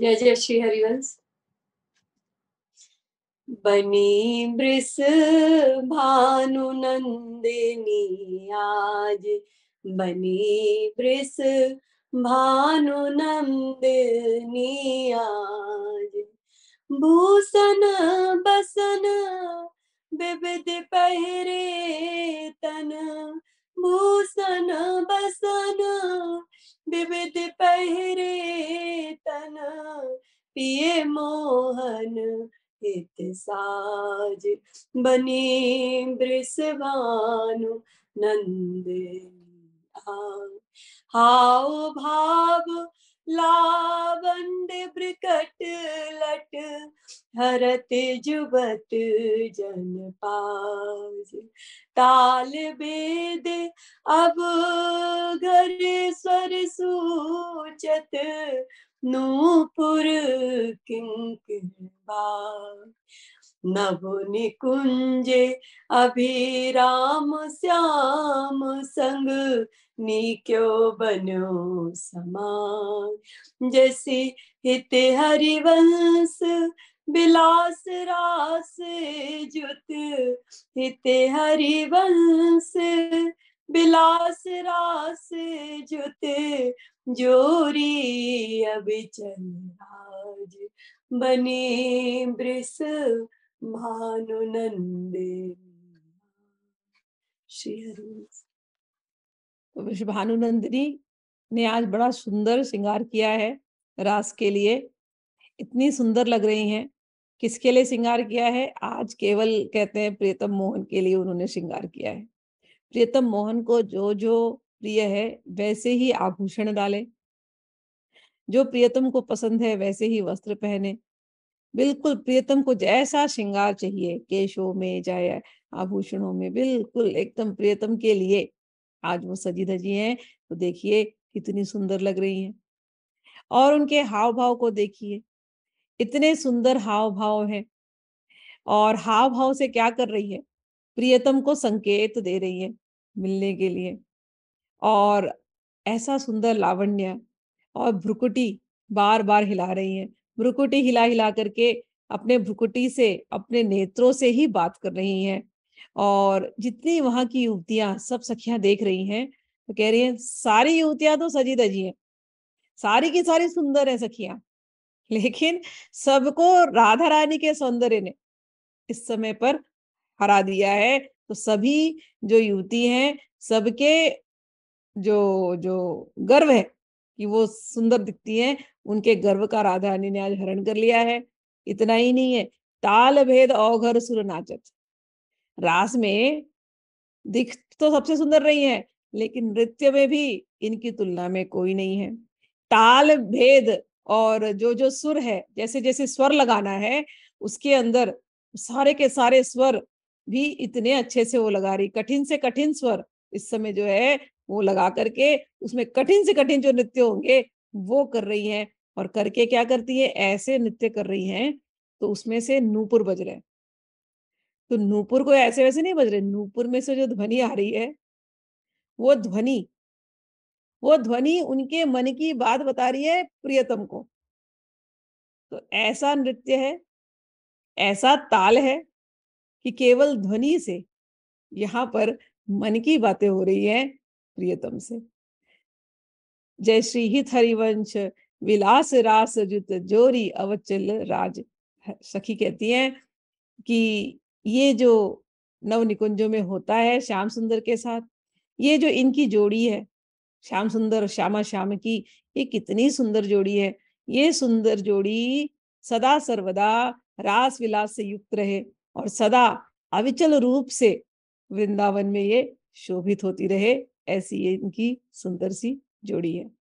जय जय श्री हरिवंश। बनी वृषभानु नंदिनी आज, बनी वृषभानु नंदिनी आज। भूषण बसन विविध पहरे तन, भूषण बसन विविध पहरे तन। पिए मोहन हित साज, बनी वृषभानु नंदिनी आज। हाव भाव लावण्य प्रकट लट, हरत जुबत जन पाज। ताल भेद अब घर स्वर सूचत, नूपुर किंकिणा। नभ निकुंज अभिराम श्याम संग, निक्यो बनो समान। जैसे हित हरिवंश बिलास रास जुत, हित हरिवंश बिलास रास जुत। जोरी अभिचल आज, बनी वृषभानु नंदिनी। श्री हरिवंश। तो वृषभानु नंदिनी ने आज बड़ा सुंदर श्रृंगार किया है रास के लिए। इतनी सुंदर लग रही हैं। किसके लिए श्रृंगार किया है? आज केवल कहते हैं प्रियतम मोहन के लिए उन्होंने श्रृंगार किया है। प्रियतम मोहन को जो जो प्रिय है वैसे ही आभूषण डाले, जो प्रियतम को पसंद है वैसे ही वस्त्र पहने। बिल्कुल प्रियतम को जैसा श्रृंगार चाहिए, केशों में चाहे आभूषणों में, बिल्कुल एकदम प्रियतम के लिए आज वो सजी धजी हैं। तो देखिए कितनी सुंदर लग रही हैं। और उनके हाव भाव को देखिए, इतने सुंदर हाव भाव है। और हाव भाव से क्या कर रही है? प्रियतम को संकेत दे रही है मिलने के लिए। और ऐसा सुंदर लावण्य, और भ्रुकुटी बार बार हिला रही है। भ्रुकुटी हिला हिला करके अपने भ्रुकुटी से, अपने नेत्रों से ही बात कर रही हैं। और जितनी वहां की युवतियां सब सखियां देख रही हैं, तो कह रही हैं सारी युवतियां तो सजी दजी हैं, सारी की सारी सुंदर है सखियां, लेकिन सबको राधा रानी के सौंदर्य ने इस समय पर हरा दिया है। तो सभी जो युवती हैं, सबके जो जो गर्व है कि वो सुंदर दिखती हैं, उनके गर्व का राधा रानी ने आज हरण कर लिया है। इतना ही नहीं है, ताल भेद औघर सुर नाचत। रास में दिख तो सबसे सुंदर रही है, लेकिन नृत्य में भी इनकी तुलना में कोई नहीं है। ताल भेद और जो जो सुर है, जैसे जैसे स्वर लगाना है उसके अंदर सारे के सारे स्वर भी इतने अच्छे से वो लगा रही। कठिन से कठिन स्वर इस समय जो है वो लगा करके उसमें कठिन से कठिन जो नृत्य होंगे वो कर रही हैं। और करके क्या करती है? ऐसे नृत्य कर रही हैं, तो उसमें से नूपुर बज रहे हैं। तो नूपुर को ऐसे वैसे नहीं बज रहे, नूपुर में से जो ध्वनि आ रही है वो ध्वनि उनके मन की बात बता रही है प्रियतम को। तो ऐसा नृत्य है, ऐसा ताल है कि केवल ध्वनि से यहाँ पर मन की बातें हो रही है प्रियतम से। जय श्रीहित हरिवंश विलास रास जुत, जोरी अवचल राज। सखी कहती है कि ये जो नव निकुंजों में होता है श्याम सुंदर के साथ, ये जो इनकी जोड़ी है श्याम सुंदर श्यामा श्याम की, ये कितनी सुंदर जोड़ी है। ये सुंदर जोड़ी सदा सर्वदा रास विलास से युक्त रहे और सदा अविचल रूप से वृंदावन में ये शोभित होती रहे। ऐसी इनकी सुंदर सी जोड़ी है।